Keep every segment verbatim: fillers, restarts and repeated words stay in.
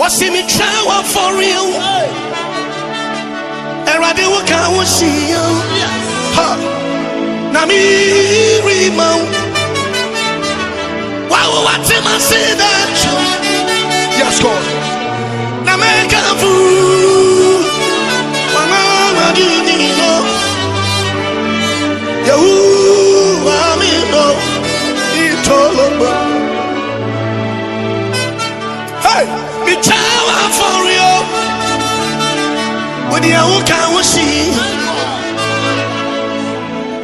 What's in me trying for real? And I didn't work out, was she? Now me remote. Wow, what did I say that? Yes, God. Now make a fool. When I'm doing Yahoo, I'm in love. It's all over. Hey, me tower for you. When you can't see.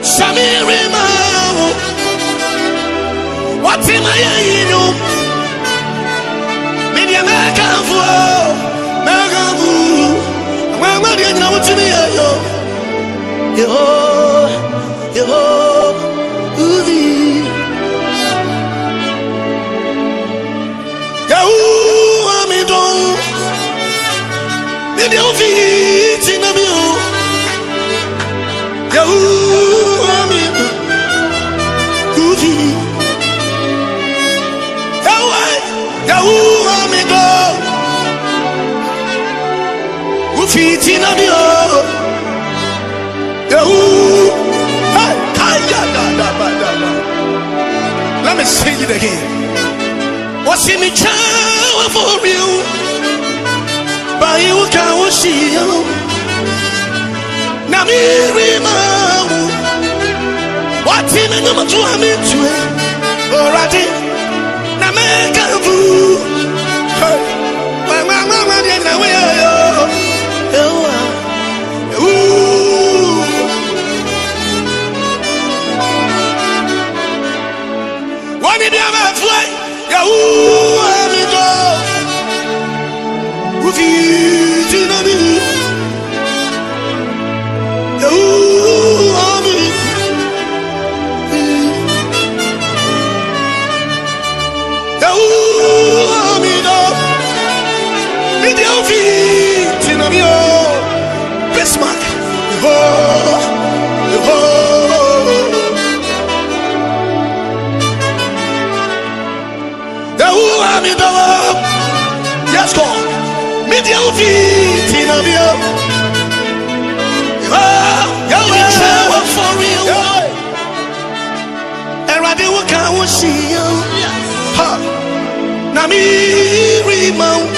Samiri Mao. What am I in you? Media America for America. I'm not going to be a yo. Yo, yo, yo, yo, yo, yo, yo, yo, Yahoo, amigo. Ufiti na bio. Yahoo. Hey, kaya da da da da. Let me sing it again. What's in me child for you? By you can't wash you. Na mi rimamu. What's in me no matter how me do it. Already. Yes, go. Media feet in a view. For real. And I did what I was seeing. Ha. Nami remote.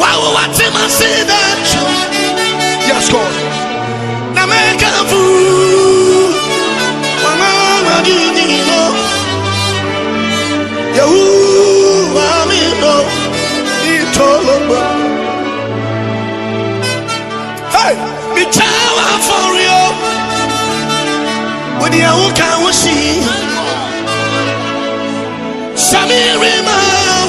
Wow, what did I say that? Yes, go. Namaka fool. Mama, do you know? Yahoo, I'm in love. It's all over. Hey, me tower for you. When you walk out, we see. Samiri Mao.